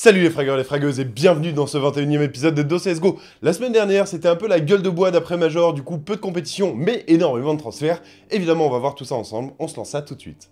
Salut les fragueurs, les fragueuses et bienvenue dans ce 21e épisode de CSGO. La semaine dernière, c'était un peu la gueule de bois d'après Major, du coup peu de compétition, mais énormément de transferts. Évidemment, on va voir tout ça ensemble, on se lance ça tout de suite.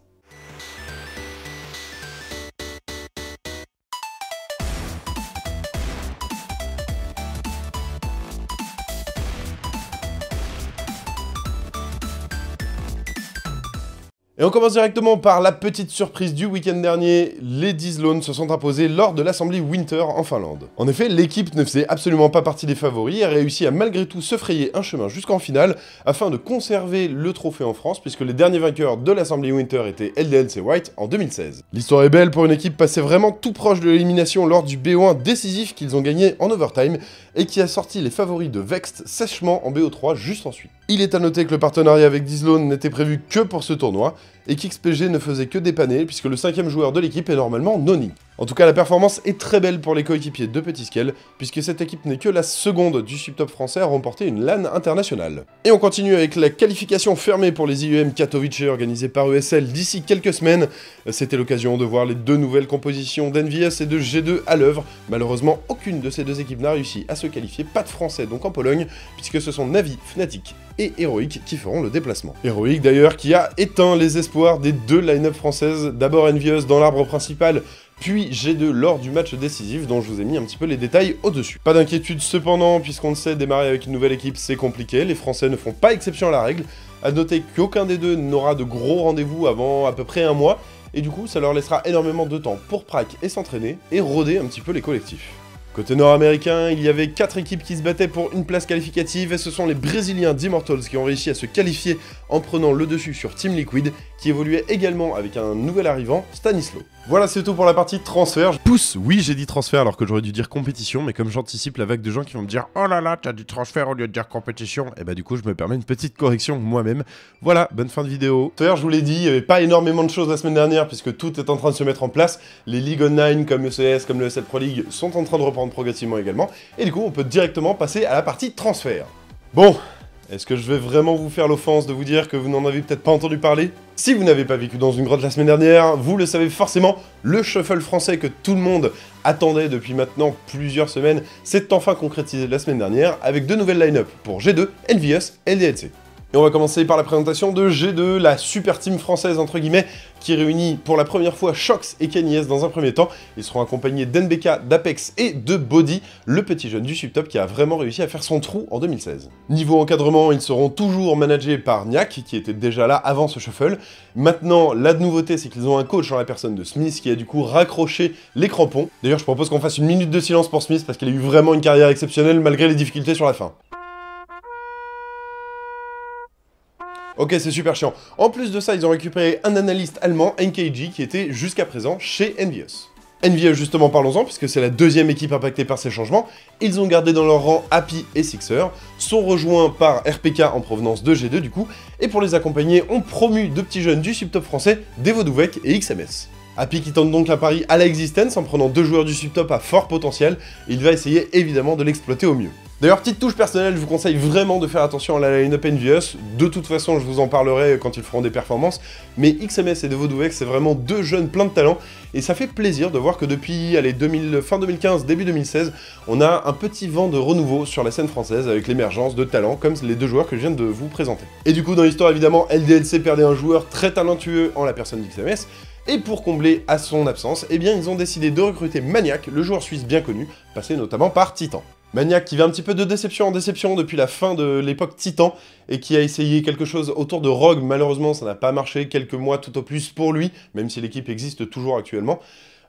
Et on commence directement par la petite surprise du week-end dernier, les dizlUP se sont imposés lors de l'assemblée Winter en Finlande. En effet, l'équipe ne faisait absolument pas partie des favoris et a réussi à malgré tout se frayer un chemin jusqu'en finale afin de conserver le trophée en France puisque les derniers vainqueurs de l'assemblée Winter étaient LDLC White en 2016. L'histoire est belle pour une équipe passée vraiment tout proche de l'élimination lors du BO1 décisif qu'ils ont gagné en overtime et qui a sorti les favoris de Vexed sèchement en BO3 juste ensuite. Il est à noter que le partenariat avec dizlUP n'était prévu que pour ce tournoi, et qu'XPG ne faisait que dépanner puisque le cinquième joueur de l'équipe est normalement Noni. En tout cas, la performance est très belle pour les coéquipiers de petiskel, puisque cette équipe n'est que la seconde du subtop français à remporter une LAN internationale. Et on continue avec la qualification fermée pour les IEM Katowice organisée par ESL d'ici quelques semaines. C'était l'occasion de voir les deux nouvelles compositions d'Envyus et de G2 à l'œuvre. Malheureusement, aucune de ces deux équipes n'a réussi à se qualifier, pas de français donc en Pologne, puisque ce sont Navi, Fnatic et Heroic qui feront le déplacement. Heroic d'ailleurs qui a éteint les espoirs des deux line-up françaises, d'abord Envyus dans l'arbre principal, puis G2 lors du match décisif dont je vous ai mis un petit peu les détails au-dessus. Pas d'inquiétude cependant, puisqu'on le sait, démarrer avec une nouvelle équipe c'est compliqué, les Français ne font pas exception à la règle, à noter qu'aucun des deux n'aura de gros rendez-vous avant à peu près un mois, et du coup ça leur laissera énormément de temps pour prac et s'entraîner, et roder un petit peu les collectifs. Côté nord-américain, il y avait 4 équipes qui se battaient pour une place qualificative et ce sont les Brésiliens d'Immortals qui ont réussi à se qualifier en prenant le dessus sur Team Liquid qui évoluait également avec un nouvel arrivant, Stanislaw. Voilà, c'est tout pour la partie transfert. Pousse, oui, j'ai dit transfert alors que j'aurais dû dire compétition, mais comme j'anticipe la vague de gens qui vont me dire « Oh là là, t'as dit transfert au lieu de dire compétition », et bah du coup je me permets une petite correction moi-même. Voilà, bonne fin de vidéo. D'ailleurs, je vous l'ai dit, il n'y avait pas énormément de choses la semaine dernière puisque tout est en train de se mettre en place. Les ligues online comme le CS, comme le ESL Pro League sont en train de reprendre progressivement également, et du coup on peut directement passer à la partie transfert. Bon, est-ce que je vais vraiment vous faire l'offense de vous dire que vous n'en avez peut-être pas entendu parler? Si vous n'avez pas vécu dans une grotte la semaine dernière, vous le savez forcément, le shuffle français que tout le monde attendait depuis maintenant plusieurs semaines s'est enfin concrétisé la semaine dernière avec deux nouvelles line-up pour G2, Envyus et LDLC. Et on va commencer par la présentation de G2, la super team française entre guillemets, qui réunit pour la première fois Shox et kennyS dans un premier temps. Ils seront accompagnés d'NBK, d'Apex et de bodyy, le petit jeune du subtop qui a vraiment réussi à faire son trou en 2016. Niveau encadrement, ils seront toujours managés par Maniac, qui était déjà là avant ce shuffle. Maintenant, la nouveauté, c'est qu'ils ont un coach en la personne de Smith, qui a du coup raccroché les crampons. D'ailleurs, je propose qu'on fasse une minute de silence pour Smith, parce qu'il a eu vraiment une carrière exceptionnelle malgré les difficultés sur la fin. Ok, c'est super chiant. En plus de ça, ils ont récupéré un analyste allemand, NKG, qui était jusqu'à présent chez Envyus. Envyus, justement, parlons-en, puisque c'est la deuxième équipe impactée par ces changements. Ils ont gardé dans leur rang Happy et Sixer, sont rejoints par RPK en provenance de G2, du coup, et pour les accompagner, ont promu deux petits jeunes du subtop français, DeVoduvek et XMS. Happy qui tente donc un pari à la existence en prenant deux joueurs du subtop à fort potentiel, il va essayer évidemment de l'exploiter au mieux. D'ailleurs, petite touche personnelle, je vous conseille vraiment de faire attention à la line-up Envyus, de toute façon je vous en parlerai quand ils feront des performances, mais XMS et DeVoduvek c'est vraiment deux jeunes pleins de talent, et ça fait plaisir de voir que depuis allez, fin 2015, début 2016, on a un petit vent de renouveau sur la scène française avec l'émergence de talents comme les deux joueurs que je viens de vous présenter. Et du coup dans l'histoire évidemment, LDLC perdait un joueur très talentueux en la personne d'XMS, et pour combler à son absence, eh bien ils ont décidé de recruter Maniac, le joueur suisse bien connu, passé notamment par Titan. Maniac qui va un petit peu de déception en déception depuis la fin de l'époque Titan, et qui a essayé quelque chose autour de Rogue, malheureusement ça n'a pas marché, quelques mois tout au plus pour lui, même si l'équipe existe toujours actuellement.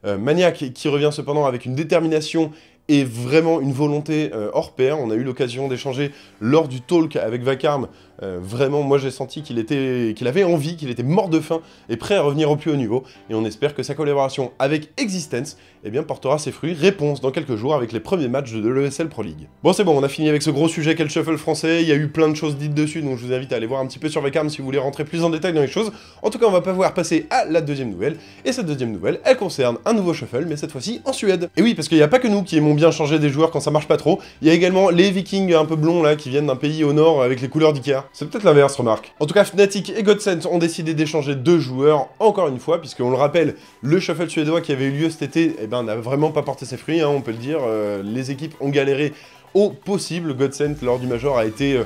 Maniac qui revient cependant avec une détermination et vraiment une volonté hors pair. On a eu l'occasion d'échanger lors du talk avec Vakarm. Vraiment, moi j'ai senti qu'il avait envie, qu'il était mort de faim et prêt à revenir au plus haut niveau. Et on espère que sa collaboration avec Existence eh bien, portera ses fruits. Réponse dans quelques jours avec les premiers matchs de l'ESL Pro League. Bon, c'est bon, on a fini avec ce gros sujet qu'est le shuffle français. Il y a eu plein de choses dites dessus, donc je vous invite à aller voir un petit peu sur Vakarm si vous voulez rentrer plus en détail dans les choses. En tout cas, on va pouvoir passer à la deuxième nouvelle. Et cette deuxième nouvelle, elle concerne un nouveau shuffle, mais cette fois-ci en Suède. Et oui, parce qu'il n'y a pas que nous qui aimons bien changer des joueurs quand ça marche pas trop. Il y a également les Vikings un peu blonds là qui viennent d'un pays au nord avec les couleurs d'Ikea. C'est peut-être l'inverse, remarque. En tout cas, Fnatic et GodSent ont décidé d'échanger deux joueurs, encore une fois, puisque on le rappelle, le shuffle suédois qui avait eu lieu cet été, eh ben, n'a vraiment pas porté ses fruits, hein, on peut le dire. Les équipes ont galéré au possible. GodSent, lors du Major, a été...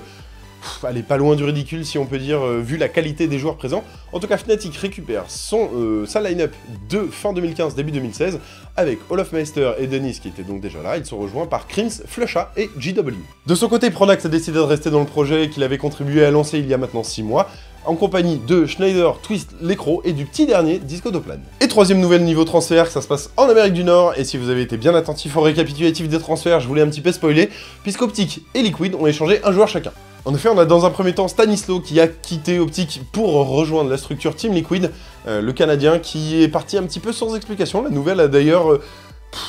elle est pas loin du ridicule, si on peut dire, vu la qualité des joueurs présents. En tout cas, Fnatic récupère sa line-up de fin 2015, début 2016, avec Olaf Meister et Denis, qui étaient donc déjà là. Ils sont rejoints par Krims, Flusha et JW. De son côté, Pronax a décidé de rester dans le projet qu'il avait contribué à lancer il y a maintenant 6 mois, en compagnie de Schneider, Twist, Lecro et du petit dernier, Disco Doplane. Et troisième nouvelle niveau transfert, ça se passe en Amérique du Nord, et si vous avez été bien attentif au récapitulatif des transferts, je voulais un petit peu spoiler, puisqu'Optic et Liquid ont échangé un joueur chacun. En effet, on a dans un premier temps Stanislaw qui a quitté Optic pour rejoindre la structure Team Liquid, le Canadien qui est parti un petit peu sans explication. La nouvelle a d'ailleurs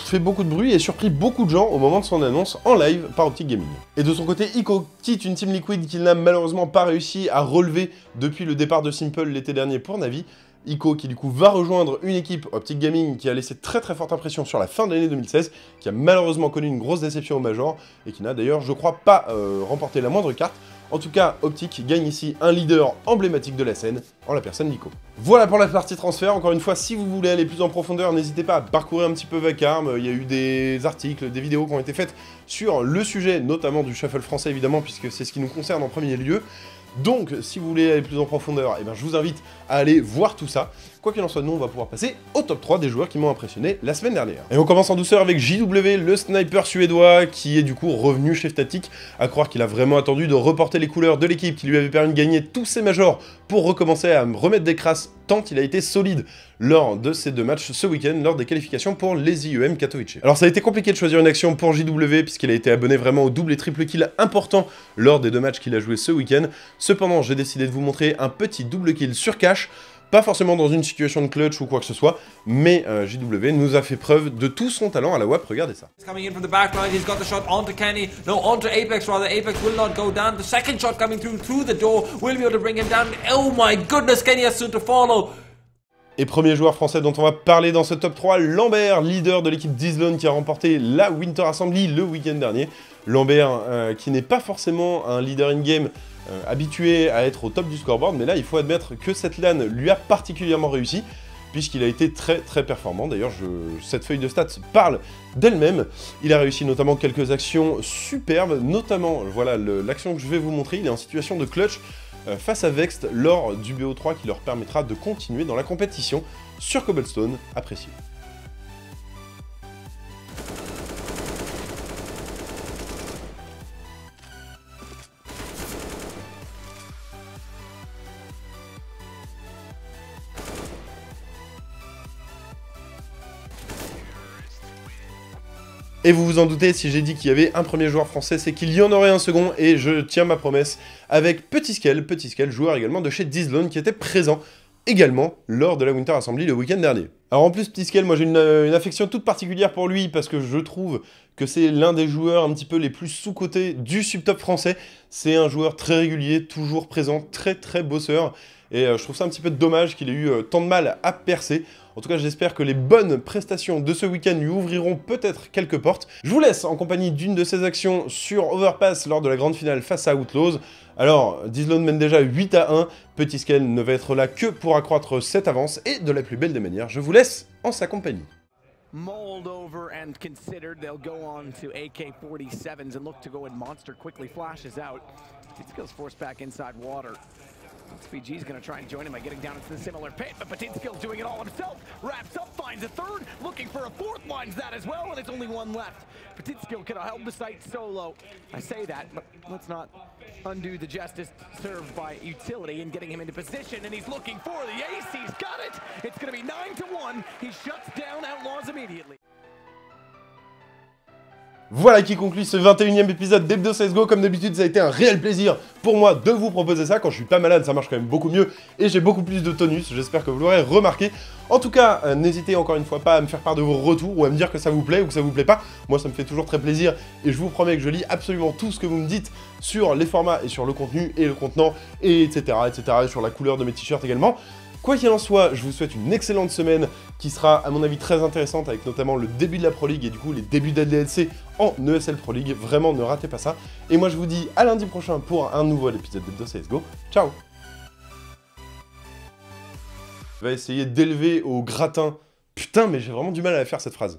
fait beaucoup de bruit et surpris beaucoup de gens au moment de son annonce en live par Optic Gaming. Et de son côté, Ico quitte une Team Liquid qu'il n'a malheureusement pas réussi à relever depuis le départ de Simple l'été dernier pour Navi. Ico qui du coup va rejoindre une équipe Optic Gaming qui a laissé très forte impression sur la fin de l'année 2016, qui a malheureusement connu une grosse déception au Major et qui n'a d'ailleurs, je crois, pas remporté la moindre carte. En tout cas, Optic gagne ici un leader emblématique de la scène, en la personne d'Ico. Voilà pour la partie transfert. Encore une fois, si vous voulez aller plus en profondeur, n'hésitez pas à parcourir un petit peu Vakarm. Il y a eu des articles, des vidéos qui ont été faites sur le sujet, notamment du shuffle français évidemment, puisque c'est ce qui nous concerne en premier lieu. Donc, si vous voulez aller plus en profondeur, eh ben, je vous invite à aller voir tout ça. Quoi qu'il en soit, nous, on va pouvoir passer au top 3 des joueurs qui m'ont impressionné la semaine dernière. Et on commence en douceur avec JW, le sniper suédois, qui est du coup revenu chez Fnatic. À croire qu'il a vraiment attendu de reporter les couleurs de l'équipe qui lui avait permis de gagner tous ses majors pour recommencer à remettre des crasses, tant il a été solide lors de ces deux matchs ce week-end, lors des qualifications pour les IEM Katowice. Alors ça a été compliqué de choisir une action pour JW, puisqu'il a été abonné vraiment au double et triple kill important lors des deux matchs qu'il a joué ce week-end. Cependant, j'ai décidé de vous montrer un petit double kill sur cash, pas forcément dans une situation de clutch ou quoi que ce soit, mais JW nous a fait preuve de tout son talent à la WAP, regardez ça. Coming in from the back line, he's got the shot onto Kenny, no, onto Apex rather, Apex will not go down, the second shot coming through the door, will be able to bring him down, oh my goodness, Kenny has soon to follow. Et premier joueur français dont on va parler dans ce top 3, Lambert, leader de l'équipe dizlUP qui a remporté la Winter Assembly le week-end dernier. Lambert qui n'est pas forcément un leader in-game habitué à être au top du scoreboard, mais là il faut admettre que cette LAN lui a particulièrement réussi, puisqu'il a été très performant. D'ailleurs, cette feuille de stats parle d'elle-même. Il a réussi notamment quelques actions superbes, notamment voilà l'action que je vais vous montrer, il est en situation de clutch face à Vexed lors du BO3 qui leur permettra de continuer dans la compétition sur Cobblestone, apprécié. Et vous vous en doutez, si j'ai dit qu'il y avait un premier joueur français, c'est qu'il y en aurait un second, et je tiens ma promesse avec petiskel, joueur également de chez dizlUP, qui était présent également lors de la Winter Assembly le week-end dernier. Alors en plus, petiskel, moi j'ai une affection toute particulière pour lui, parce que je trouve que c'est l'un des joueurs un petit peu les plus sous-cotés du subtop français. C'est un joueur très régulier, toujours présent, très bosseur, et je trouve ça un petit peu dommage qu'il ait eu tant de mal à percer. En tout cas, j'espère que les bonnes prestations de ce week-end lui ouvriront peut-être quelques portes. Je vous laisse en compagnie d'une de ses actions sur Overpass lors de la grande finale face à Outlaws. Alors, dizlUP mène déjà 8-1, petiskel ne va être là que pour accroître cette avance et de la plus belle des manières. Je vous laisse en sa compagnie. Mauled over and considered, they'll go on to AK-47s and look to go in monster, quickly flashes out. Petiskel's forced back inside water. SPG's going to try and join him by getting down into the similar pit, but petiskel doing it all himself, wraps up, finds a third, looking for a fourth, finds that as well, and it's only one left. petiskel could have held the site solo. I say that, but let's not undo the justice served by utility in getting him into position, and he's looking for the ace, he's got it! It's going to be 9-1, he shuts down Outlaws immediately. Voilà qui conclut ce 21e épisode d'Hebdo CSGO. Comme d'habitude, ça a été un réel plaisir pour moi de vous proposer ça. Quand je suis pas malade, ça marche quand même beaucoup mieux et j'ai beaucoup plus de tonus. J'espère que vous l'aurez remarqué. En tout cas, n'hésitez encore une fois pas à me faire part de vos retours ou à me dire que ça vous plaît ou que ça vous plaît pas. Moi, ça me fait toujours très plaisir et je vous promets que je lis absolument tout ce que vous me dites sur les formats et sur le contenu et le contenant, et etc. sur la couleur de mes t-shirts également. Quoi qu'il en soit, je vous souhaite une excellente semaine qui sera à mon avis très intéressante avec notamment le début de la Pro League et du coup les débuts d'LDLC en ESL Pro League. Vraiment, ne ratez pas ça. Et moi, je vous dis à lundi prochain pour un nouvel épisode de CSGO. Ciao! Va essayer d'élever au gratin. Putain, mais j'ai vraiment du mal à faire cette phrase.